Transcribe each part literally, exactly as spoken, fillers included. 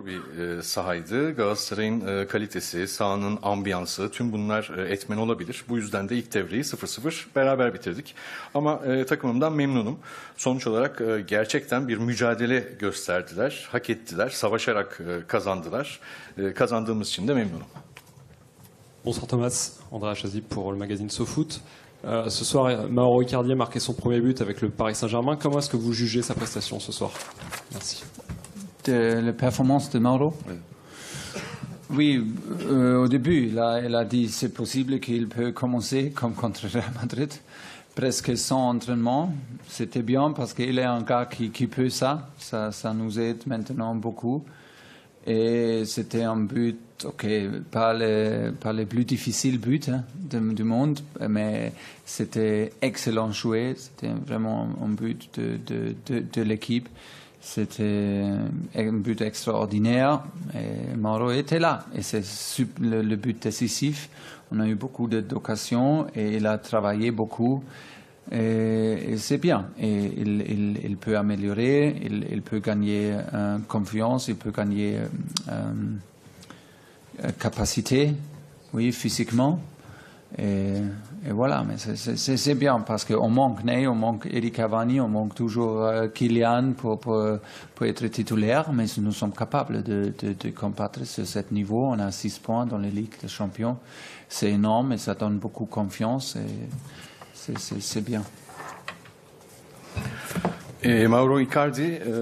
zor bir e, sahaydı. Galatasaray'ın e, kalitesi, sahanın ambiyansı, tüm bunlar e, etmen olabilir. Bu yüzden de ilk devreyi sıfır sıfır beraber bitirdik. Ama e, takımımdan memnunum. Sonuç olarak e, gerçekten bir mücadele gösterdiler, hak ettiler, savaşarak e, kazandılar. E, kazandığımız için de memnunum. Bonsoir Thomas, Andrea Chazib pour le magazine SoFoot. Euh, ce soir, Mauro Icardi a marqué son premier but avec le Paris Saint-Germain. Comment est-ce que vous jugez sa prestation ce soir? Merci. De la performance de Mauro? Oui, oui euh, au début, il a, il a dit c'est possible qu'il peut commencer comme contre Real Madrid, presque sans entraînement. C'était bien parce qu'il est un gars qui, qui peut ça. ça. Ça nous aide maintenant beaucoup. Et c'était un but, ok, pas les, pas les plus difficiles buts hein, de, du monde, mais c'était excellent joué, c'était vraiment un but de, de, de, de l'équipe, c'était un but extraordinaire, et Mauro était là, et c'est le, le but décisif, on a eu beaucoup d'occasions, et il a travaillé beaucoup, et, et c'est bien, et il, il, il peut améliorer, il, il peut gagner euh, confiance, il peut gagner euh, capacité, oui, physiquement, et, et voilà, mais c'est bien, parce qu'on manque Ney, on manque Eric Cavani, on manque toujours euh, Kylian pour, pour, pour être titulaire, mais nous sommes capables de, de, de combattre sur ce niveau, on a six points dans les ligues de champions, c'est énorme, et ça donne beaucoup confiance, et c'est bien. E, Mauro Icardi e,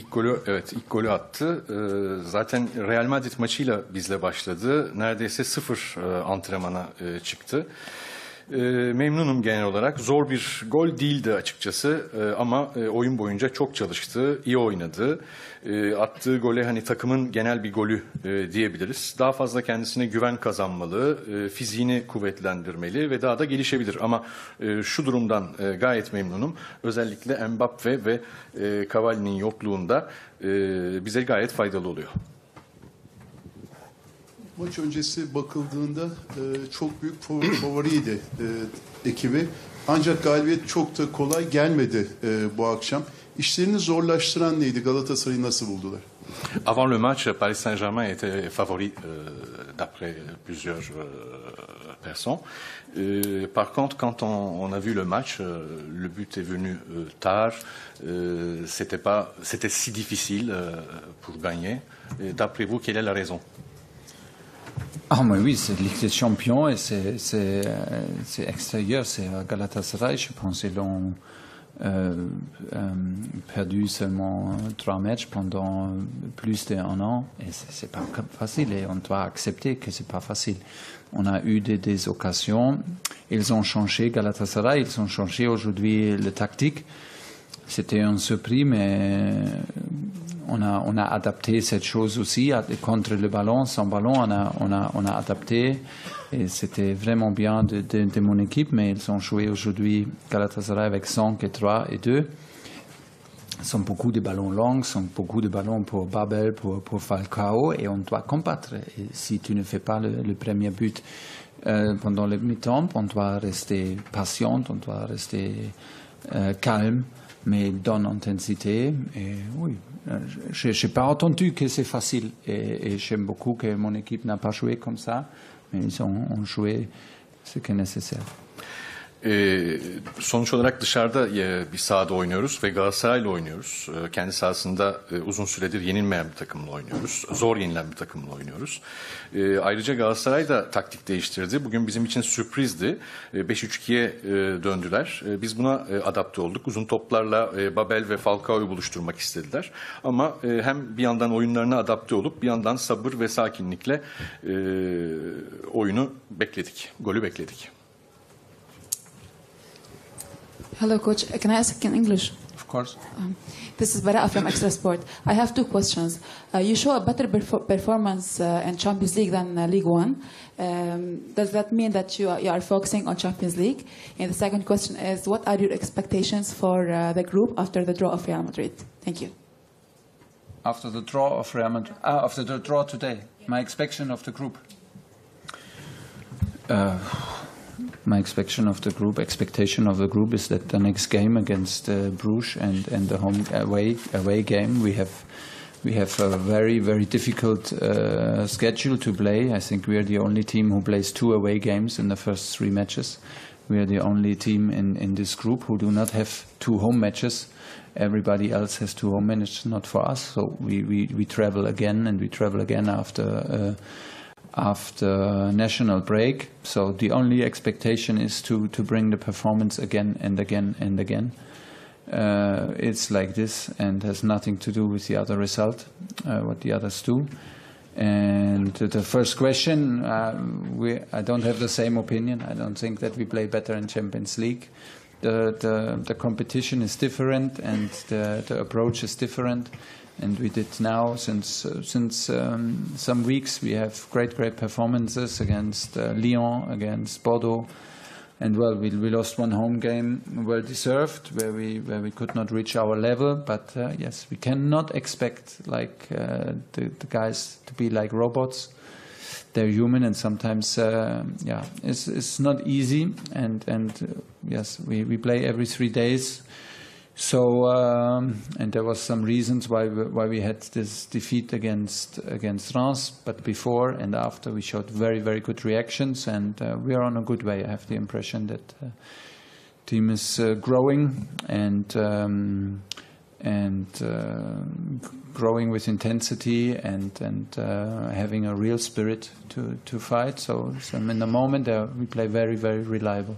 ilk golü evet ilk golü attı. E, zaten Real Madrid maçıyla bizle başladı. Neredeyse sıfır e, antrenmana e, çıktı. E, memnunum genel olarak. Zor bir gol değildi açıkçası e, ama e, oyun boyunca çok çalıştı, iyi oynadı. E, attığı gole hani takımın genel bir golü e, diyebiliriz. Daha fazla kendisine güven kazanmalı, e, fiziğini kuvvetlendirmeli ve daha da gelişebilir. Ama e, şu durumdan e, gayet memnunum. Özellikle Mbappé ve e, Cavani'nin yokluğunda e, bize gayet faydalı oluyor. Maç öncesi bakıldığında e, çok büyük favoriydi e, ekibi. Ancak galibiyet çok da kolay gelmedi e, bu akşam. İşlerini zorlaştıran neydi? Galatasaray'ı nasıl buldular? Avant le match, Paris Saint-Germain était favori euh, d'après plusieurs euh, personnes. Euh, par contre, quand on, on a vu le match, euh, le but est venu euh, tard. Euh, c'était pas, c'était si difficile euh, pour gagner. D'après vous, quelle est la raison? Ah mais oui, c'est Ligue des Champions et c'est extérieur, c'est Galatasaray, je pense qu'ils l'ont euh, euh, perdu seulement trois matchs pendant plus d'un an et c'est pas facile et on doit accepter que c'est pas facile. On a eu des, des occasions, ils ont changé Galatasaray, ils ont changé aujourd'hui la tactique, c'était une surprise mais... On a, on a adapté cette chose aussi, contre le ballon, sans ballon, on a, on a, on a adapté. Et c'était vraiment bien de, de, de mon équipe, mais ils ont joué aujourd'hui Galatasaray avec cinq et trois et deux. Ils sont beaucoup de ballons longs, sont beaucoup de ballons pour Babel, pour, pour Falcao, et on doit combattre. Et si tu ne fais pas le, le premier but euh, pendant le mi-temps, on doit rester patient, on doit rester euh, calme, mais dans l'intensité, et oui. Je n'ai pas entendu que c'est facile et, et j'aime beaucoup que mon équipe n'a pas joué comme ça, mais ils ont, ont joué ce qui est nécessaire. E, sonuç olarak dışarıda e, bir sahada oynuyoruz ve Galatasaray'la oynuyoruz. E, kendi sahasında e, uzun süredir yenilmeyen bir takımla oynuyoruz. Zor yenilen bir takımla oynuyoruz. E, ayrıca Galatasaray da taktik değiştirdi. Bugün bizim için sürprizdi. E, beş üç iki'ye e, döndüler. E, biz buna e, adapte olduk. Uzun toplarla e, Babel ve Falcao'yu buluşturmak istediler. Ama e, hem bir yandan oyunlarına adapte olup bir yandan sabır ve sakinlikle e, oyunu bekledik. Golü bekledik. Hello, Coach. Can I ask in English? Of course. Um, this is Bara from Extra Sport. I have two questions. Uh, you show a better perf performance uh, in Champions League than uh, League One. Um, does that mean that you are, you are focusing on Champions League? And the second question is, what are your expectations for uh, the group after the draw of Real Madrid? Thank you. After the draw of Real Madrid? Ah, after the draw today, yeah. My expectation of the group. Uh, My expectation of the group, expectation of the group is that the next game against uh, Bruges and, and the home away, away game, we have We have a very, very difficult uh, schedule to play. I think we are the only team who plays two away games in the first three matches. We are the only team in, in this group who do not have two home matches. Everybody else has two home matches, not for us. So we, we, we travel again and we travel again after, uh, after national break. So the only expectation is to, to bring the performance again and again and again. Uh, it's like this and has nothing to do with the other result, uh, what the others do. And the first question, uh, we, I don't have the same opinion. I don't think that we play better in Champions League. The, the, the competition is different and the, the approach is different. And we did now, since, uh, since um, some weeks, we have great, great performances against uh, Lyon, against Bordeaux. And well, we, we lost one home game, well deserved, where we where we could not reach our level. But uh, yes, we cannot expect like uh, the, the guys to be like robots. They're human, and sometimes uh, yeah, it's it's not easy. And and uh, yes, we we play every three days. So um, and there was some reasons why we, why we had this defeat against against Rennes, but before and after we showed very very good reactions, and uh, we are on a good way. I have the impression that the uh, team is uh, growing and um, and uh, growing with intensity and and uh, having a real spirit to to fight. So, so in the moment uh, we play very very reliable.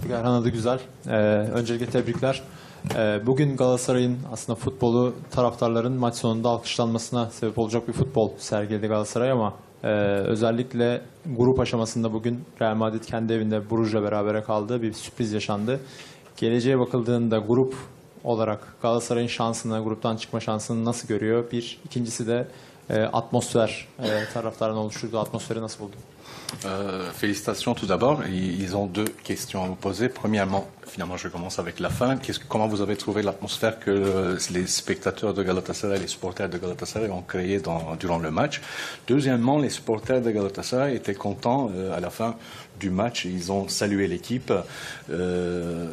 Figaro'na da güzel. Ee, öncelikle tebrikler. Ee, bugün Galatasaray'ın aslında futbolu taraftarların maç sonunda alkışlanmasına sebep olacak bir futbol sergiledi Galatasaray ama e, özellikle grup aşamasında bugün Real Madrid kendi evinde Bruges'le berabere kaldı. Bir sürpriz yaşandı. Geleceğe bakıldığında grup olarak Galatasaray'ın şansını, gruptan çıkma şansını nasıl görüyor? Bir, ikincisi de e, atmosfer, e, taraftarın oluşturduğu atmosferi nasıl buldun? Euh, félicitations tout d'abord. Ils ont deux questions à vous poser. Premièrement, finalement je commence avec la fin. Qu'est-ce, comment vous avez trouvé l'atmosphère que euh, les spectateurs de Galatasaray, les supporters de Galatasaray ont créée durant le match? Deuxièmement, les supporters de Galatasaray étaient contents euh, à la fin du match. Ils ont salué l'équipe. Euh,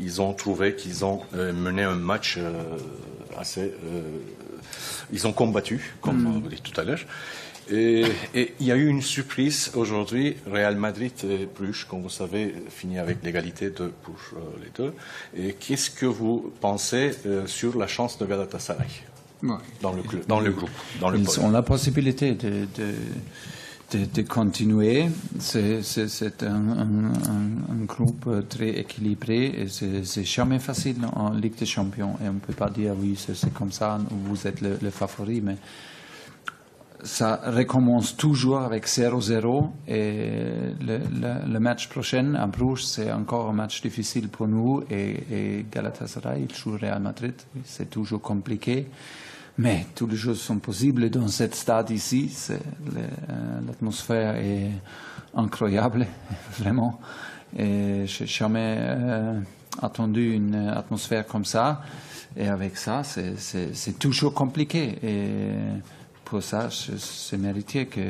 ils ont trouvé qu'ils ont euh, mené un match euh, assez... Euh, ils ont combattu, comme mm. vous dites tout à l'heure. Et, et il y a eu une surprise aujourd'hui, Real Madrid et Bruges, comme vous savez, finit avec l'égalité de, pour euh, les deux. Et qu'est-ce que vous pensez euh, sur la chance de Galatasaray ouais. dans, le, dans le groupe dans le Ils pôle. Ont la possibilité de, de, de, de continuer. C'est un, un, un groupe très équilibré et c'est jamais facile en Ligue des Champions. Et on ne peut pas dire oui, c'est comme ça, vous êtes le, le favori, mais... Ça recommence toujours avec zéro zéro et le, le, le match prochain à Bruges, c'est encore un match difficile pour nous et, et Galatasaray, il joue Real Madrid, c'est toujours compliqué, mais toutes les choses sont possibles dans cette stade ici, l'atmosphère est incroyable, vraiment, et je n'ai jamais euh, attendu une atmosphère comme ça et avec ça, c'est toujours compliqué et... Pour ça, c'est mérité que,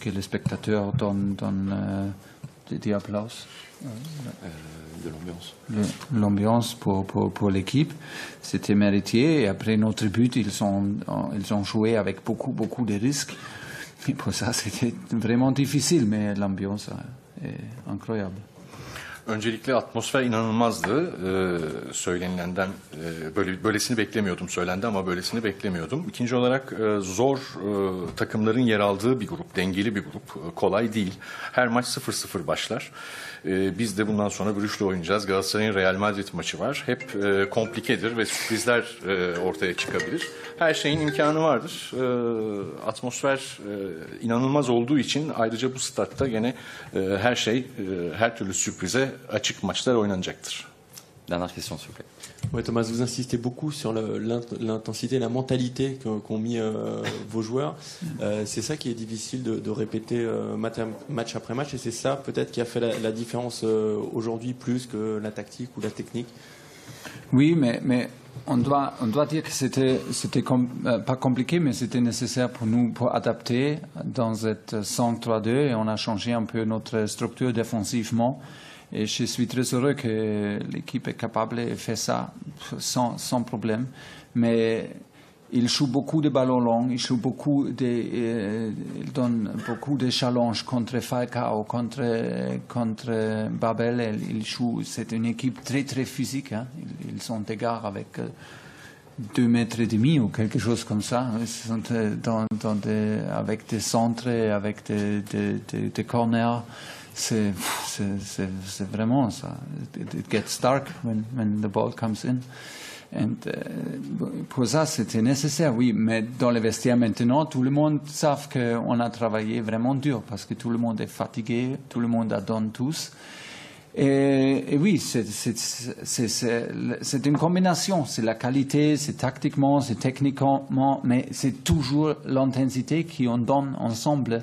que les spectateurs donnent, donnent euh, des, des applauses. Euh, de l'ambiance. L'ambiance pour, pour, pour l'équipe, c'était mérité. Et après notre but, ils ont, ils ont joué avec beaucoup, beaucoup de risques. Et pour ça, c'était vraiment difficile, mais l'ambiance est incroyable. Öncelikle atmosfer inanılmazdı. Ee, söylenilenden e, böyle böylesini beklemiyordum. Söylendi ama böylesini beklemiyordum. İkinci olarak e, zor e, takımların yer aldığı bir grup, dengeli bir grup. E, kolay değil. Her maç sıfır sıfır başlar. E, biz de bundan sonra Bruges'le oynayacağız. Galatasaray'ın Real Madrid maçı var. Hep e, komplikedir ve sürprizler e, ortaya çıkabilir. Her şeyin imkanı vardır. E, atmosfer e, inanılmaz olduğu için ayrıca bu statta gene e, her şey, e, her türlü sürprize açık maçlar oynanacaktır. Dernière question, s'il vous plaît. Oui, Thomas, vous insistez beaucoup sur l'intensité, la mentalité qu'ont mis euh, vos joueurs. Euh, c'est ça qui est difficile de, de répéter euh, match après match et c'est ça peut-être qui a fait la, la différence euh, aujourd'hui plus que la tactique ou la technique. Oui, mais, mais on, doit, on doit dire que c'était com euh, pas compliqué, mais c'était nécessaire pour nous pour adapter dans cette cinq trois deux et on a changé un peu notre structure défensivement. Et je suis très heureux que l'équipe est capable de faire ça sans, sans problème. Mais il joue beaucoup de ballons longs, il joue beaucoup de, euh, il donne beaucoup de challenges contre Falcao, contre, contre Babel. Il joue, c'est une équipe très très physique, hein. Ils sont d'égards avec deux mètres et demi ou quelque chose comme ça. Ils sont dans, dans des, avec des centres, avec des, des, des, des corners. C'est vraiment ça. It, it gets dark when, when the ball comes in. And, uh, pour ça, c'était nécessaire, oui. Mais dans les vestiaires maintenant, tout le monde savent qu'on a travaillé vraiment dur parce que tout le monde est fatigué, tout le monde a donné tous. Et, et oui, c'est une combination. C'est la qualité, c'est tactiquement, c'est techniquement, mais c'est toujours l'intensité qu'on donne ensemble.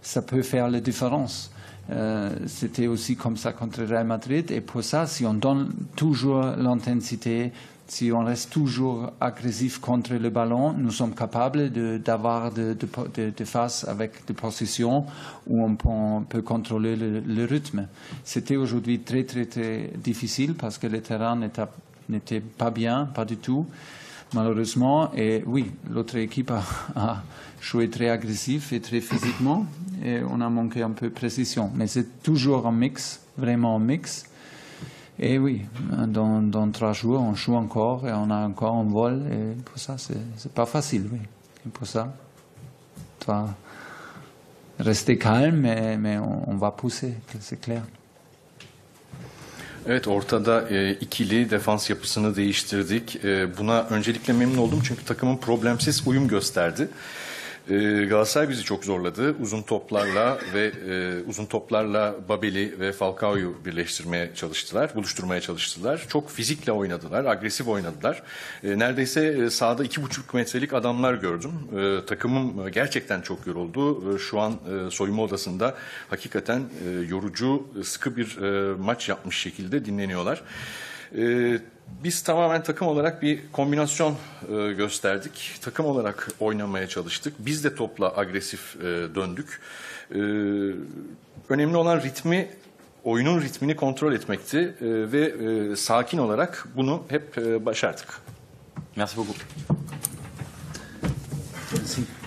Ça peut faire la différence. Euh, c'était aussi comme ça contre Real Madrid. Et pour ça, si on donne toujours l'intensité, si on reste toujours agressif contre le ballon, nous sommes capables d'avoir de, de, de, de, de face avec des positions où on peut, on peut contrôler le, le rythme. C'était aujourd'hui très, très, très difficile parce que le terrain n'était pas bien, pas du tout, malheureusement. Et oui, l'autre équipe a, a joué très agressif et très physiquement. Et on a manqué un peu de précision. Mais c'est toujours un mix, vraiment un mix. Et oui, dans, dans trois jours, on joue encore et on a encore un vol. Et pour ça, c'est pas facile, oui. Et pour ça, tu vas rester calme, mais, mais on, on va pousser, c'est clair. Evet, ortada e, ikili defans yapısını değiştirdik. E, buna öncelikle memnun oldum çünkü takımın problemsiz uyum gösterdi. Galatasaray bizi çok zorladı. Uzun toplarla ve e, uzun toplarla Babel'i ve Falcao'yu birleştirmeye çalıştılar, buluşturmaya çalıştılar. Çok fizikle oynadılar, agresif oynadılar. E, neredeyse sahada iki buçuk metrelik adamlar gördüm. E, takımım gerçekten çok yoruldu. E, şu an e, soyunma odasında hakikaten e, yorucu, sıkı bir e, maç yapmış şekilde dinleniyorlar. E, Biz tamamen takım olarak bir kombinasyon e, gösterdik. Takım olarak oynamaya çalıştık. Biz de topla agresif e, döndük. E, önemli olan ritmi, oyunun ritmini kontrol etmekti. E, ve e, sakin olarak bunu hep e, başardık. Merci beaucoup. Merci.